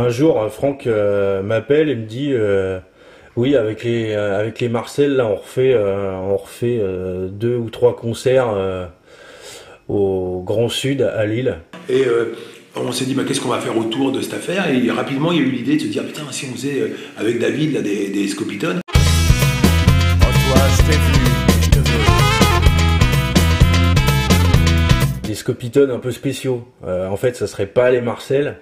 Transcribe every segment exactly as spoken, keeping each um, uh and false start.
Un jour, Franck euh, m'appelle et me dit euh, oui, avec les euh, avec les Marcel, là, on refait euh, on refait euh, deux ou trois concerts euh, au Grand Sud à Lille. Et euh, on s'est dit bah, qu'est-ce qu'on va faire autour de cette affaire. Et rapidement, il y a eu l'idée de se dire putain, si on faisait euh, avec David là, des, des scopitones. Oh, toi, je t'ai vu, je te veux. Des scopitones un peu spéciaux. Euh, en fait, ça serait pas les Marcel,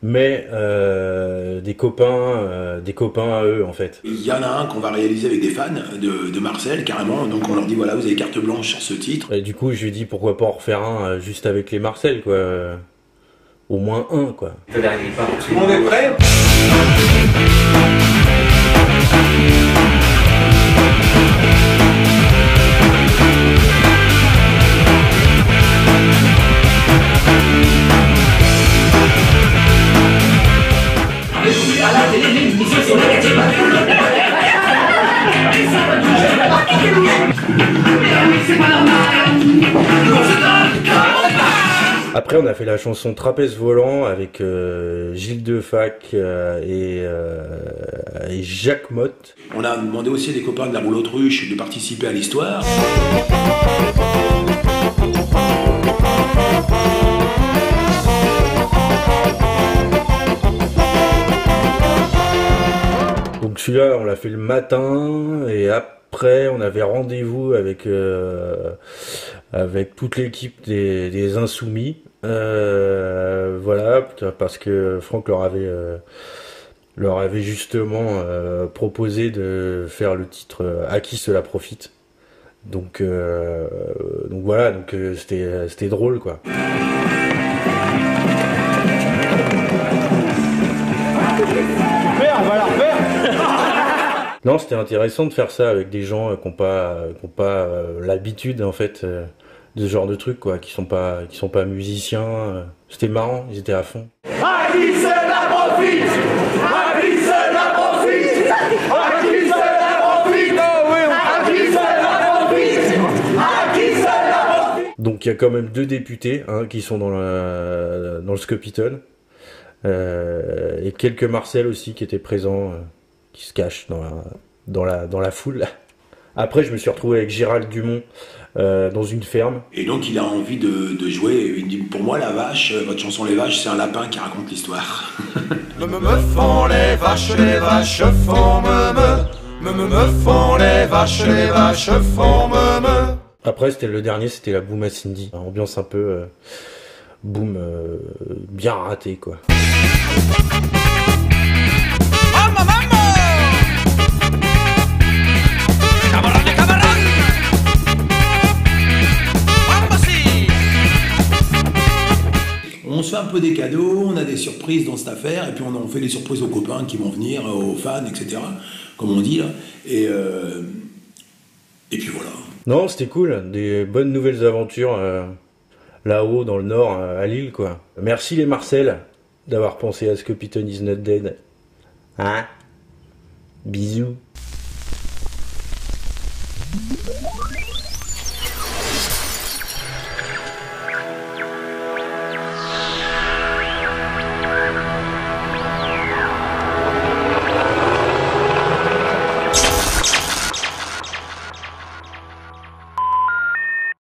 mais euh, des copains euh, des copains à eux en fait. Il y en a un qu'on va réaliser avec des fans de, de Marcel carrément, donc on leur dit voilà, vous avez carte blanche sur ce titre. Et du coup je lui dis pourquoi pas en refaire un juste avec les Marcel quoi, au moins un quoi. Tout le monde est prêt ? Après on a fait la chanson Trapèze volant avec euh, Gilles Defac euh, et, euh, et Jacques Motte. On a demandé aussi à des copains de la roule Autruche de participer à l'histoire. Donc celui-là on l'a fait le matin et après on avait rendez-vous avec euh, avec toute l'équipe des, des Insoumis, euh, voilà, parce que Franck leur avait euh, leur avait justement euh, proposé de faire le titre À qui cela profite. Donc euh, donc voilà, donc euh, c'était c'était drôle quoi. Non, c'était intéressant de faire ça avec des gens qui n'ont pas, qui n'ont pas l'habitude en fait de ce genre de truc quoi, qui sont pas, qui sont pas musiciens. C'était marrant, ils étaient à fond. À qui cela profite ? À qui cela profite ? À qui cela profite ? À qui cela profite ? À qui cela profite ? Donc il y a quand même deux députés hein, qui sont dans le dans le scopitone euh, et quelques Marcel aussi qui étaient présents. Euh. Qui se cache dans la, dans la, dans la foule. Après, je me suis retrouvé avec Gérald Dumont euh, dans une ferme. Et donc, il a envie de, de jouer. Il me dit, pour moi, la vache, votre chanson Les Vaches, c'est un lapin qui raconte l'histoire. Me me me font les vaches, les vaches font me me. Me me me font les vaches, les vaches font me me. Après, c'était le dernier, c'était la boum à Cindy. Une ambiance un peu euh, boum, euh, bien ratée, quoi. On se fait un peu des cadeaux, on a des surprises dans cette affaire, et puis on, on fait des surprises aux copains qui vont venir, aux fans, et cetera. Comme on dit là. Et, euh, et puis voilà. Non, c'était cool, des bonnes nouvelles aventures euh, là-haut, dans le nord, à Lille, quoi. Merci les Marcel d'avoir pensé à ce que Python is not dead. Hein ? Bisous.